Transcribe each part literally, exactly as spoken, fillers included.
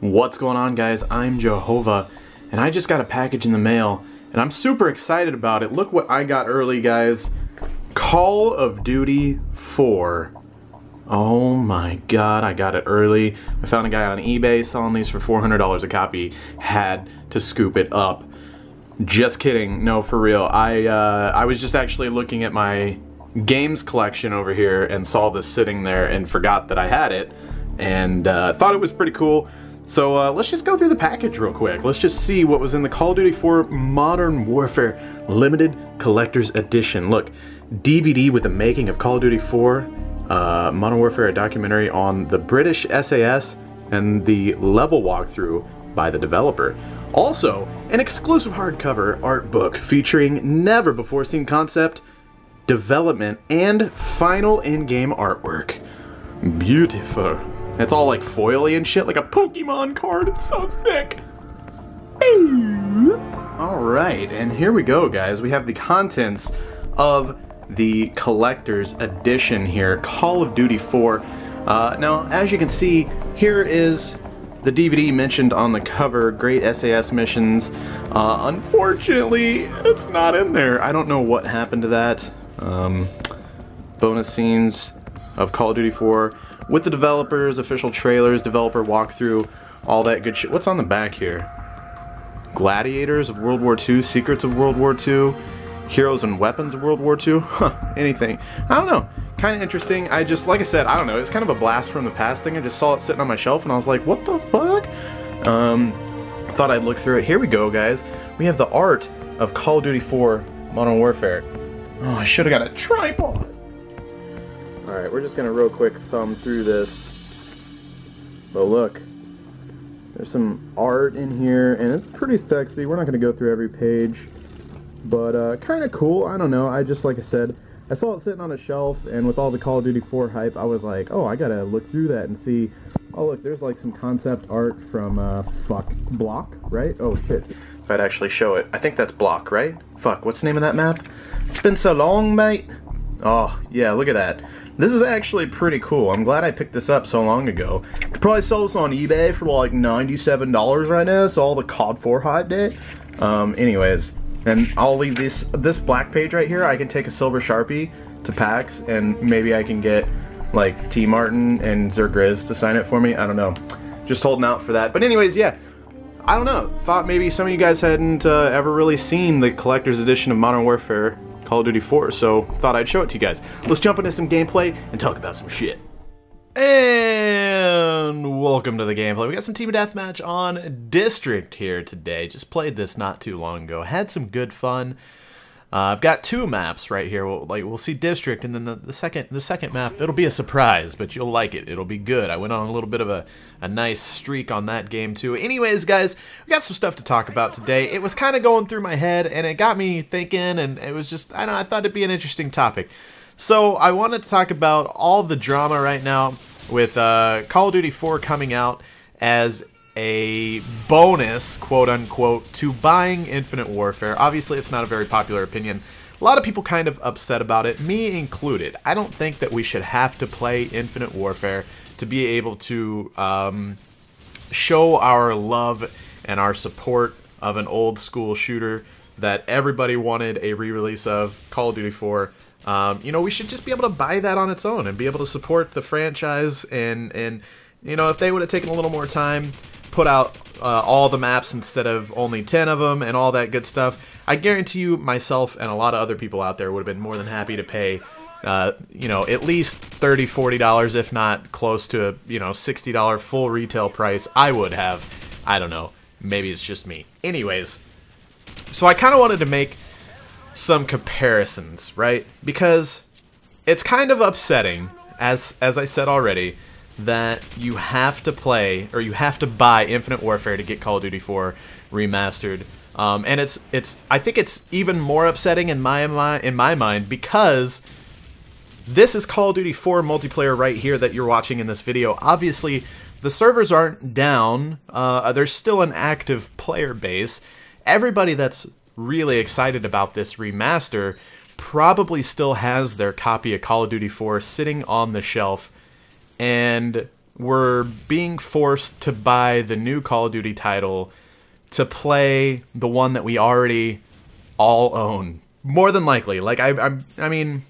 What's going on, guys? I'm Jehovah, and I just got a package in the mail, and I'm super excited about it. Look what I got early, guys. Call of Duty four. Oh my god, I got it early. I found a guy on eBay selling these for four hundred dollars a copy. Had to scoop it up. Just kidding. No, for real. I, uh, I was just actually looking at my games collection over here and saw this sitting there and forgot that I had it, and uh, thought it was pretty cool. So uh, let's just go through the package real quick. Let's just see what was in the Call of Duty four Modern Warfare Limited Collector's Edition. Look, D V D with the making of Call of Duty four, uh, Modern Warfare, a documentary on the British S A S, and the level walkthrough by the developer. Also, an exclusive hardcover art book featuring never-before-seen concept, development, and final in-game artwork. Beautiful. It's all like foily and shit, like a Pokemon card. It's so thick. Alright, and here we go, guys. We have the contents of the collector's edition here, Call of Duty four. Uh, now, as you can see, here is the D V D mentioned on the cover, great S A S missions. Uh, unfortunately, it's not in there. I don't know what happened to that. Um, bonus scenes of Call of Duty four. With the developers, official trailers, developer walkthrough, all that good shit. What's on the back here? Gladiators of World War two, Secrets of World War two, Heroes and Weapons of World War two? Huh, anything. I don't know. Kind of interesting. I just, like I said, I don't know. It's kind of a blast from the past thing. I just saw it sitting on my shelf and I was like, what the fuck? Um, I thought I'd look through it. Here we go, guys. We have the art of Call of Duty four Modern Warfare. Oh, I should have got a tripod. Alright, we're just going to real quick thumb through this, but look, there's some art in here, and it's pretty sexy. We're not going to go through every page, but uh, kind of cool. I don't know, I just, like I said, I saw it sitting on a shelf, and with all the Call of Duty four hype, I was like, oh, I got to look through that and see. Oh, look, there's like some concept art from, uh, fuck, Block, right? Oh, shit. If I'd actually show it, I think that's Block, right? Fuck, what's the name of that map? It's been so long, mate. Oh, yeah, look at that. This is actually pretty cool. I'm glad I picked this up so long ago. Could probably sell this on eBay for like ninety-seven dollars right now, so all the C O D four hype did. Um, anyways, and I'll leave this, this black page right here. I can take a silver Sharpie to PAX, and maybe I can get like T. Martin and Zergriz to sign it for me. I don't know. Just holding out for that. But anyways, yeah. I don't know. Thought maybe some of you guys hadn't uh, ever really seen the collector's edition of Modern Warfare Call of Duty four, so thought I'd show it to you guys. Let's jump into some gameplay and talk about some shit. And welcome to the gameplay. We got some Team Deathmatch on District here today. Just played this not too long ago. Had some good fun. Uh, I've got two maps right here. We'll, like, we'll see District, and then the, the second the second map, it'll be a surprise, but you'll like it. It'll be good. I went on a little bit of a, a nice streak on that game too. Anyways, guys, we got some stuff to talk about today. It was kind of going through my head, and it got me thinking, and it was just, I don't know, I thought it'd be an interesting topic. So I wanted to talk about all the drama right now with uh, Call of Duty four coming out as a bonus, quote unquote, to buying Infinite Warfare. Obviously, it's not a very popular opinion. A lot of people kind of upset about it, me included. I don't think that we should have to play Infinite Warfare to be able to um, show our love and our support of an old school shooter that everybody wanted a re-release of, Call of Duty four. Um, you know, we should just be able to buy that on its own and be able to support the franchise, and, and you know, if they would have taken a little more time, put out uh, all the maps instead of only ten of them and all that good stuff, I guarantee you myself and a lot of other people out there would have been more than happy to pay uh, you know, at least thirty, forty dollars, if not close to a, you know, sixty dollar full retail price. I would have. I don't know, maybe it's just me. Anyways, so I kind of wanted to make some comparisons, right? Because it's kind of upsetting, as as I said already, that you have to play, or you have to buy Infinite Warfare to get Call of Duty four remastered, um, and it's it's I think it's even more upsetting in my, my in my mind, because this is Call of Duty four multiplayer right here that you're watching in this video. Obviously, the servers aren't down. Uh, there's still an active player base. Everybody that's really excited about this remaster probably still has their copy of Call of Duty four sitting on the shelf. And were being forced to buy the new Call of Duty title to play the one that we already all own. More than likely. Like, I, I, I mean,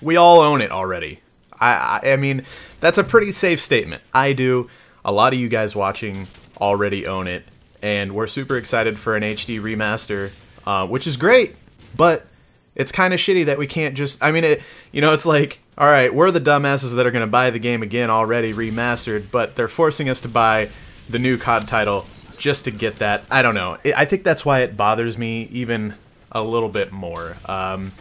we all own it already. I, I, I mean, that's a pretty safe statement. I do. A lot of you guys watching already own it. And we're super excited for an H D remaster, uh, which is great, but it's kind of shitty that we can't just... I mean, it, you know, it's like, all right, we're the dumbasses that are going to buy the game again already remastered, but they're forcing us to buy the new C O D title just to get that. I don't know. I think that's why it bothers me even a little bit more. Um,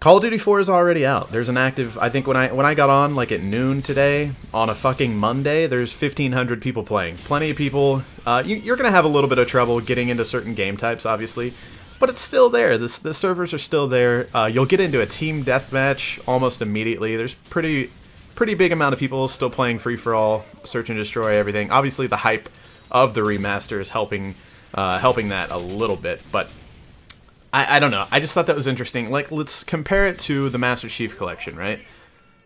Call of Duty four is already out. There's an active... I think when I when I got on, like, at noon today, on a fucking Monday, there's fifteen hundred people playing. Plenty of people. Uh, you, you're going to have a little bit of trouble getting into certain game types, obviously, but it's still there. The, the servers are still there. Uh, you'll get into a team deathmatch almost immediately. There's pretty pretty big amount of people still playing free-for-all, search and destroy, everything. Obviously, the hype of the remaster is helping, uh, helping that a little bit, but... I, I don't know. I just thought that was interesting. Like, let's compare it to the Master Chief Collection, right?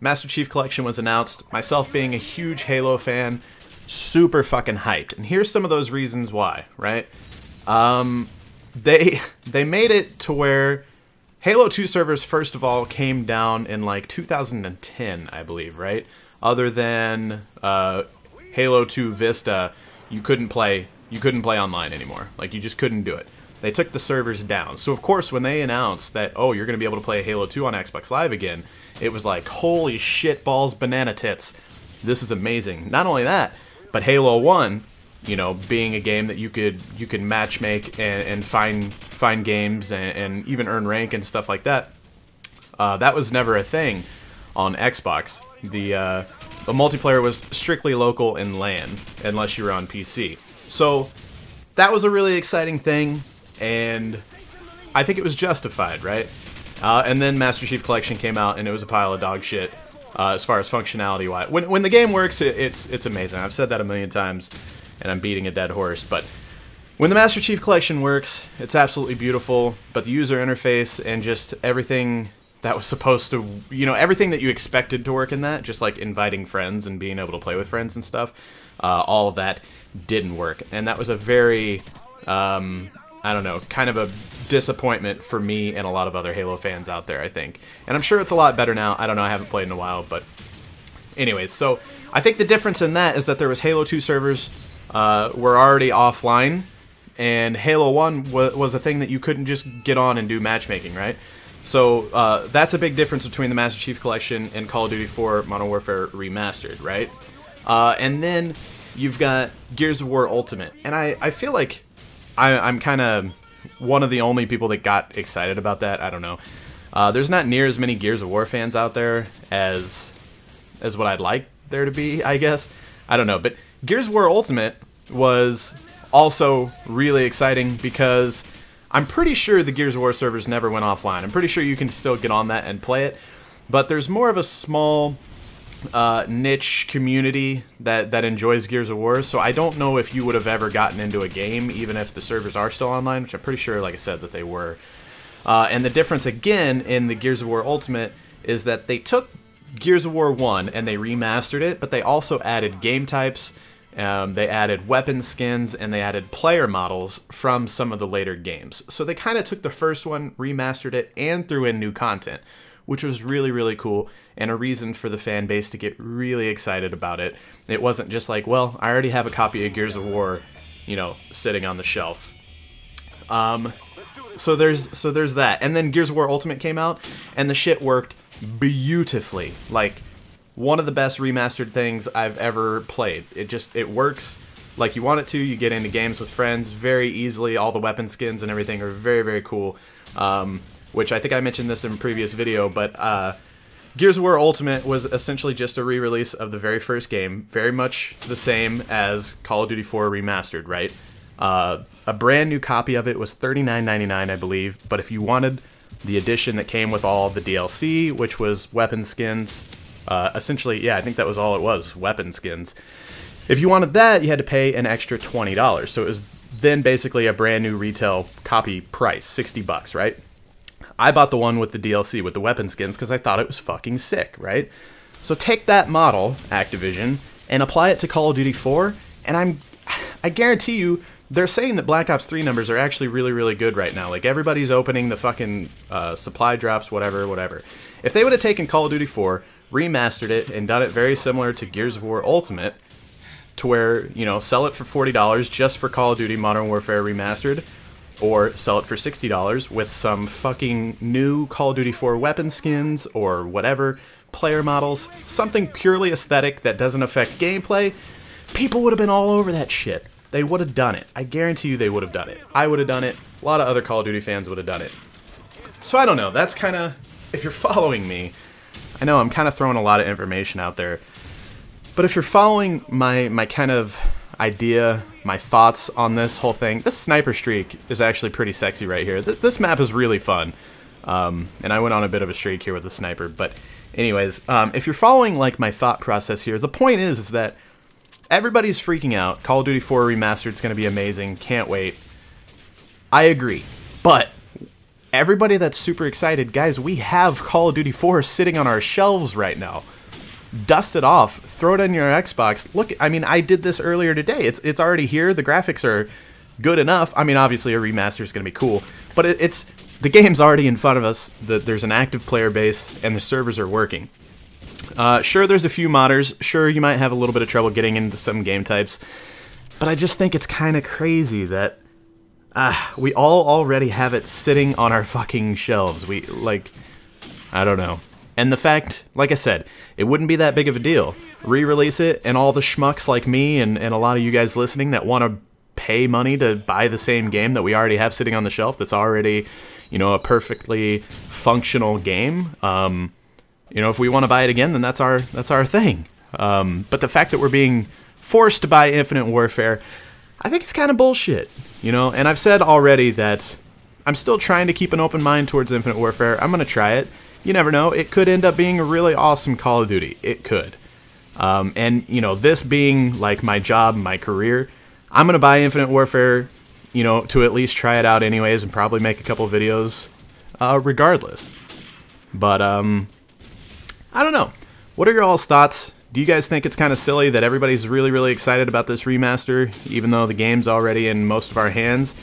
Master Chief Collection was announced. Myself being a huge Halo fan, super fucking hyped. And here's some of those reasons why, right? Um, they they made it to where Halo two servers, first of all, came down in like two thousand ten, I believe, right? Other than uh, Halo two Vista, you couldn't play. You couldn't play online anymore. Like, you just couldn't do it. They took the servers down. So, of course, when they announced that, oh, you're going to be able to play Halo two on Xbox Live again, it was like, holy shit, balls, banana tits. This is amazing. Not only that, but Halo one, you know, being a game that you could you could matchmake and, and find, find games and, and even earn rank and stuff like that, uh, that was never a thing on Xbox. The, uh, the multiplayer was strictly local and LAN, unless you were on P C. So, that was a really exciting thing. And I think it was justified, right? Uh, and then Master Chief Collection came out, and it was a pile of dog shit uh, as far as functionality wise. When when the game works, it, it's it's amazing. I've said that a million times, and I'm beating a dead horse. But when the Master Chief Collection works, it's absolutely beautiful. But the user interface and just everything that was supposed to, you know, everything that you expected to work in that, just like inviting friends and being able to play with friends and stuff, uh, all of that didn't work. And that was a very um, I don't know, kind of a disappointment for me and a lot of other Halo fans out there, I think. And I'm sure it's a lot better now. I don't know, I haven't played in a while, but... Anyways, so I think the difference in that is that there was Halo two servers uh, were already offline, and Halo one wa was a thing that you couldn't just get on and do matchmaking, right? So uh, that's a big difference between the Master Chief Collection and Call of Duty four Modern Warfare Remastered, right? Uh, and then you've got Gears of War Ultimate. And I, I feel like... I, I'm kind of one of the only people that got excited about that. I don't know. Uh, there's not near as many Gears of War fans out there as as what I'd like there to be, I guess. I don't know. But Gears of War Ultimate was also really exciting because I'm pretty sure the Gears of War servers never went offline. I'm pretty sure you can still get on that and play it. But there's more of a small uh, niche community that, that enjoys Gears of War, so I don't know if you would have ever gotten into a game, even if the servers are still online, which I'm pretty sure, like I said, that they were. Uh, and the difference, again, in the Gears of War Ultimate is that they took Gears of War one and they remastered it, but they also added game types, um, they added weapon skins, and they added player models from some of the later games. So they kind of took the first one, remastered it, and threw in new content, which was really, really cool, and a reason for the fan base to get really excited about it. It wasn't just like, well, I already have a copy of Gears of War, you know, sitting on the shelf. Um, so there's so there's that. And then Gears of War Ultimate came out, and the shit worked beautifully. Like, one of the best remastered things I've ever played. It just, it works like you want it to. You get into games with friends very easily. All the weapon skins and everything are very, very cool. Um... Which I think I mentioned this in a previous video, but uh, Gears of War Ultimate was essentially just a re-release of the very first game, very much the same as Call of Duty four Remastered, right? Uh, a brand new copy of it was thirty-nine ninety-nine, I believe, but if you wanted the edition that came with all the D L C, which was weapon skins, uh, essentially, yeah, I think that was all it was, weapon skins. If you wanted that, you had to pay an extra twenty dollars, so it was then basically a brand new retail copy price, sixty bucks, right? I bought the one with the D L C, with the weapon skins, because I thought it was fucking sick, right? So take that model, Activision, and apply it to Call of Duty four, and I'm, I guarantee you, they're saying that Black Ops three numbers are actually really, really good right now. Like, everybody's opening the fucking uh, supply drops, whatever, whatever. If they would have taken Call of Duty four, remastered it, and done it very similar to Gears of War Ultimate, to where, you know, sell it for forty dollars just for Call of Duty Modern Warfare Remastered, or sell it for sixty dollars with some fucking new Call of Duty four weapon skins or whatever, player models, something purely aesthetic that doesn't affect gameplay, people would have been all over that shit. They would have done it. I guarantee you they would have done it. I would have done it. A lot of other Call of Duty fans would have done it. So I don't know. That's kind of... If you're following me... I know I'm kind of throwing a lot of information out there. But if you're following my, my kind of idea, my thoughts on this whole thing... This sniper streak is actually pretty sexy right here. Th this map is really fun. Um, and I went on a bit of a streak here with the sniper. But anyways, um, if you're following like my thought process here... The point is, is that... Everybody's freaking out. Call of Duty four Remastered is going to be amazing. Can't wait. I agree. But everybody that's super excited, guys, we have Call of Duty four sitting on our shelves right now. Dust it off. Throw it on your Xbox. Look, I mean, I did this earlier today. It's it's already here. The graphics are good enough. I mean, obviously a remaster is going to be cool. But it, it's the game's already in front of us. The, there's an active player base, and the servers are working. Uh, sure, there's a few modders. Sure, you might have a little bit of trouble getting into some game types. But I just think it's kind of crazy that uh, we all already have it sitting on our fucking shelves. We, like, I don't know. And the fact, like I said, it wouldn't be that big of a deal. Re-release it, and all the schmucks like me and, and a lot of you guys listening that want to pay money to buy the same game that we already have sitting on the shelf that's already, you know, a perfectly functional game, um... You know, if we want to buy it again, then that's our that's our thing. Um, but the fact that we're being forced to buy Infinite Warfare, I think it's kind of bullshit. You know, and I've said already that I'm still trying to keep an open mind towards Infinite Warfare. I'm going to try it. You never know. It could end up being a really awesome Call of Duty. It could. Um, and, you know, this being like my job, my career, I'm going to buy Infinite Warfare, you know, to at least try it out anyways and probably make a couple videos uh, regardless. But, um... I don't know. What are your all's thoughts? Do you guys think it's kind of silly that everybody's really, really excited about this remaster, even though the game's already in most of our hands,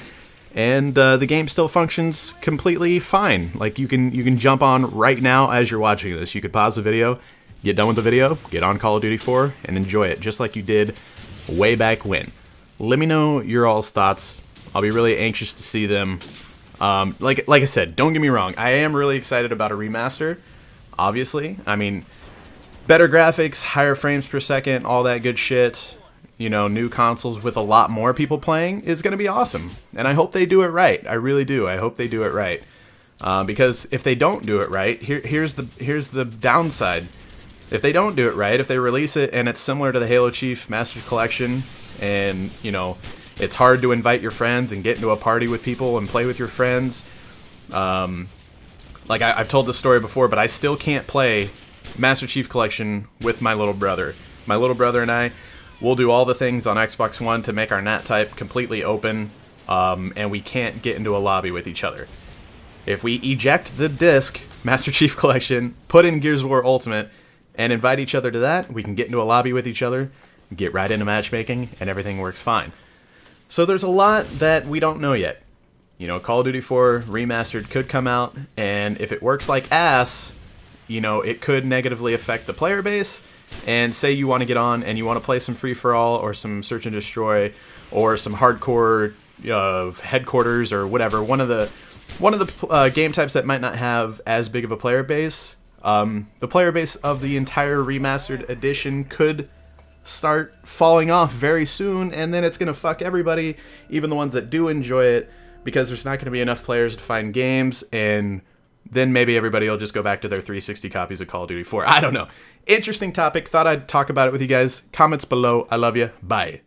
and uh, the game still functions completely fine? Like, you can you can jump on right now as you're watching this. You could pause the video, get done with the video, get on Call of Duty four, and enjoy it, just like you did way back when. Let me know your all's thoughts. I'll be really anxious to see them. Um, like, like I said, don't get me wrong. I am really excited about a remaster. Obviously, I mean, better graphics, higher frames per second, all that good shit, you know, new consoles with a lot more people playing is going to be awesome. And I hope they do it right. I really do. I hope they do it right. Uh, because if they don't do it right, here, here's the here's the downside. If they don't do it right, if they release it and it's similar to the Halo Chief Master Chief Collection and, you know, it's hard to invite your friends and get into a party with people and play with your friends, um... Like, I, I've told this story before, but I still can't play Master Chief Collection with my little brother. My little brother and I will do all the things on Xbox One to make our N A T type completely open, um, and we can't get into a lobby with each other. If we eject the disc, Master Chief Collection, put in Gears of War Ultimate, and invite each other to that, we can get into a lobby with each other, get right into matchmaking, and everything works fine. So there's a lot that we don't know yet. You know, Call of Duty four Remastered could come out, and if it works like ass, you know, it could negatively affect the player base. And say you want to get on and you want to play some free-for-all or some search and destroy or some hardcore uh, headquarters or whatever, one of the one of the uh, game types that might not have as big of a player base, um, the player base of the entire Remastered edition could start falling off very soon, and then it's going to fuck everybody, even the ones that do enjoy it, because there's not going to be enough players to find games, and then maybe everybody will just go back to their three sixty copies of Call of Duty four. I don't know. Interesting topic. Thought I'd talk about it with you guys. Comments below. I love you. Bye.